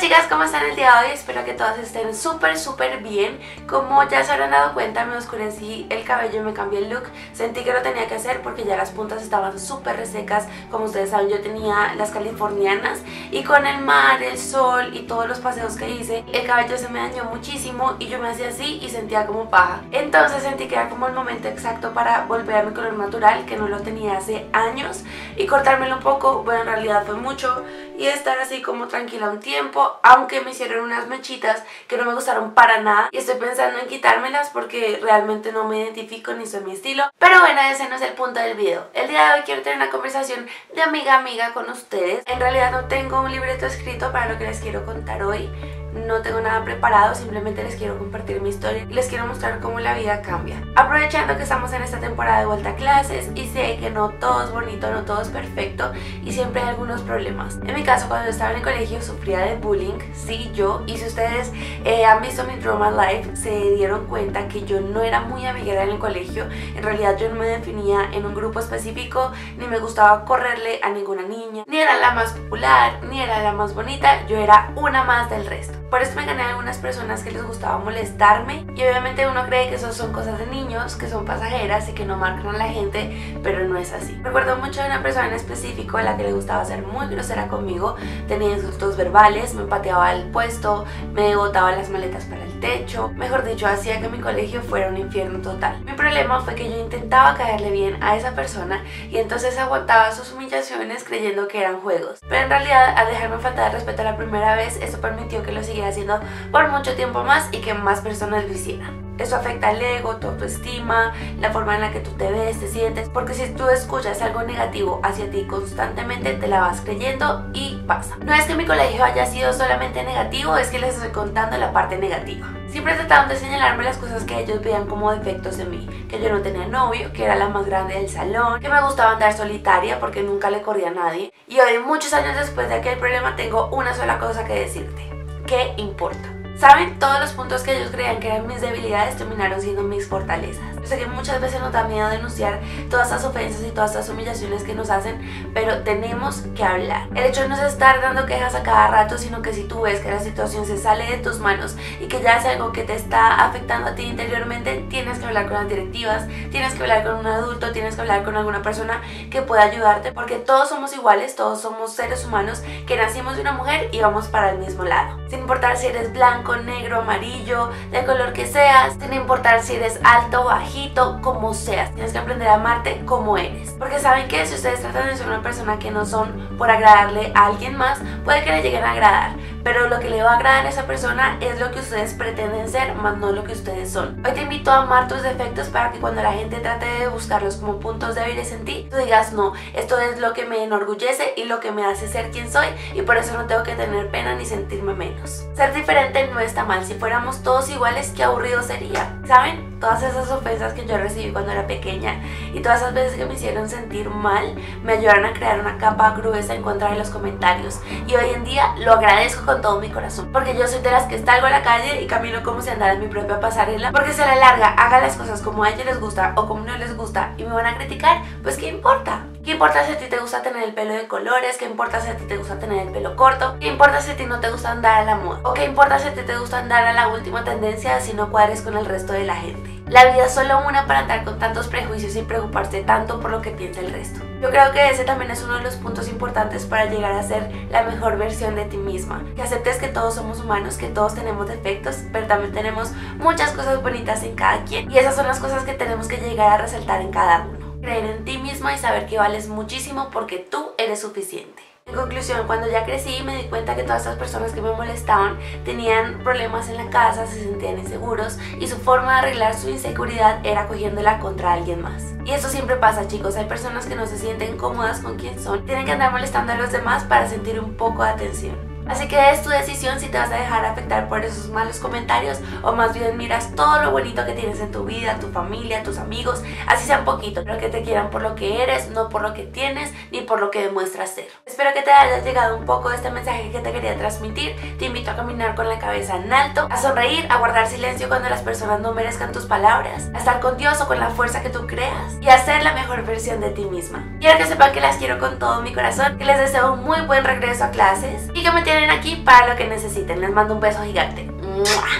chicas, ¿cómo están el día de hoy? Espero que todas estén súper bien. Como ya se habrán dado cuenta, me oscurecí el cabello y me cambié el look. Sentí que lo tenía que hacer porque ya las puntas estaban súper resecas. Como ustedes saben, yo tenía las californianas y con el mar, el sol y todos los paseos que hice, el cabello se me dañó muchísimo y yo me hacía así y sentía como paja. Entonces sentí que era como el momento exacto para volver a mi color natural, que no lo tenía hace años, y cortármelo un poco, bueno, en realidad fue mucho, y estar así como tranquila un tiempo. Aunque me hicieron unas mechitas que no me gustaron para nada y estoy pensando en quitármelas porque realmente no me identifico ni soy mi estilo. Pero bueno, ese no es el punto del video. El día de hoy quiero tener una conversación de amiga a amiga con ustedes. En realidad no tengo un libreto escrito para lo que les quiero contar hoy. No tengo nada preparado, simplemente les quiero compartir mi historia y les quiero mostrar cómo la vida cambia. Aprovechando que estamos en esta temporada de vuelta a clases y sé que no todo es bonito, no todo es perfecto y siempre hay algunos problemas. En mi caso, cuando estaba en el colegio sufría de bullying, sí, yo. Y si ustedes han visto mi Drama Life, se dieron cuenta que yo no era muy amiguera en el colegio. En realidad yo no me definía en un grupo específico, ni me gustaba correrle a ninguna niña, ni era la más popular, ni era la más bonita, yo era una más del resto. Por eso me gané a algunas personas que les gustaba molestarme y obviamente uno cree que eso son cosas de niños, que son pasajeras y que no marcan a la gente, pero no es así. Recuerdo mucho de una persona en específico a la que le gustaba ser muy grosera conmigo, tenía insultos verbales, me pateaba al puesto, me botaba las maletas para el techo, mejor dicho, hacía que mi colegio fuera un infierno total. Mi problema fue que yo intentaba caerle bien a esa persona y entonces aguantaba sus humillaciones creyendo que eran juegos. Pero en realidad, al dejarme faltar de respeto la primera vez, eso permitió que lo siguiera haciendo por mucho tiempo más y que más personas lo hicieran. Eso afecta el ego, tu autoestima, la forma en la que tú te ves, te sientes, porque si tú escuchas algo negativo hacia ti constantemente te la vas creyendo y pasa. No es que mi colegio haya sido solamente negativo, es que les estoy contando la parte negativa. Siempre trataron de señalarme las cosas que ellos veían como defectos en mí, que yo no tenía novio, que era la más grande del salón, que me gustaba andar solitaria porque nunca le corría a nadie. Y hoy, muchos años después de aquel problema, tengo una sola cosa que decirte. ¿Qué importa? ¿Saben? Todos los puntos que ellos creían que eran mis debilidades terminaron siendo mis fortalezas. Yo sé que muchas veces nos da miedo denunciar todas estas ofensas y todas estas humillaciones que nos hacen, pero tenemos que hablar. El hecho de no estar dando quejas a cada rato, sino que si tú ves que la situación se sale de tus manos y que ya es algo que te está afectando a ti interiormente, tienes que hablar con las directivas, tienes que hablar con un adulto, tienes que hablar con alguna persona que pueda ayudarte, porque todos somos iguales, todos somos seres humanos que nacimos de una mujer y vamos para el mismo lado. Sin importar si eres blanco, negro, amarillo, del color que seas, sin importar si eres alto, bajito, como seas, tienes que aprender a amarte como eres. Porque saben que si ustedes tratan de ser una persona que no son por agradarle a alguien más, puede que le lleguen a agradar, pero lo que le va a agradar a esa persona es lo que ustedes pretenden ser, más no lo que ustedes son. Hoy te invito a amar tus defectos para que cuando la gente trate de buscarlos como puntos débiles en ti, tú digas: no, esto es lo que me enorgullece y lo que me hace ser quien soy, y por eso no tengo que tener pena ni sentirme menos. Ser diferente no está mal. Si fuéramos todos iguales, qué aburrido sería. ¿Saben? Todas esas ofensas que yo recibí cuando era pequeña y todas esas veces que me hicieron sentir mal me ayudaron a crear una capa gruesa en contra de los comentarios, y hoy en día lo agradezco con todo mi corazón, porque yo soy de las que salgo a la calle y camino como si andara en mi propia pasarela, porque si a la larga haga las cosas como a ellos les gusta o como no les gusta y me van a criticar, pues ¿qué importa? ¿Qué importa si a ti te gusta tener el pelo de colores? ¿Qué importa si a ti te gusta tener el pelo corto? ¿Qué importa si a ti no te gusta andar a la moda? ¿O qué importa si a ti te gusta andar a la última tendencia si no cuadres con el resto de la gente? La vida es solo una para andar con tantos prejuicios y preocuparse tanto por lo que piensa el resto. Yo creo que ese también es uno de los puntos importantes para llegar a ser la mejor versión de ti misma. Que aceptes que todos somos humanos, que todos tenemos defectos, pero también tenemos muchas cosas bonitas en cada quien. Y esas son las cosas que tenemos que llegar a resaltar en cada uno. Creer en ti misma y saber que vales muchísimo porque tú eres suficiente. En conclusión, cuando ya crecí me di cuenta que todas estas personas que me molestaban tenían problemas en la casa, se sentían inseguros y su forma de arreglar su inseguridad era cogiéndola contra alguien más. Y eso siempre pasa, chicos, hay personas que no se sienten cómodas con quien son, tienen que andar molestando a los demás para sentir un poco de atención. Así que es tu decisión si te vas a dejar afectar por esos malos comentarios o más bien miras todo lo bonito que tienes en tu vida, tu familia, tus amigos, así sea un poquito, pero que te quieran por lo que eres, no por lo que tienes ni por lo que demuestras ser. Espero que te haya llegado un poco este mensaje que te quería transmitir. Te invito a caminar con la cabeza en alto, a sonreír, a guardar silencio cuando las personas no merezcan tus palabras, a estar con Dios o con la fuerza que tú creas y a ser la mejor versión de ti misma. Quiero que sepan que las quiero con todo mi corazón, que les deseo un muy buen regreso a clases y que me tienen tienen aquí para lo que necesiten. Les mando un beso gigante. ¡Mua!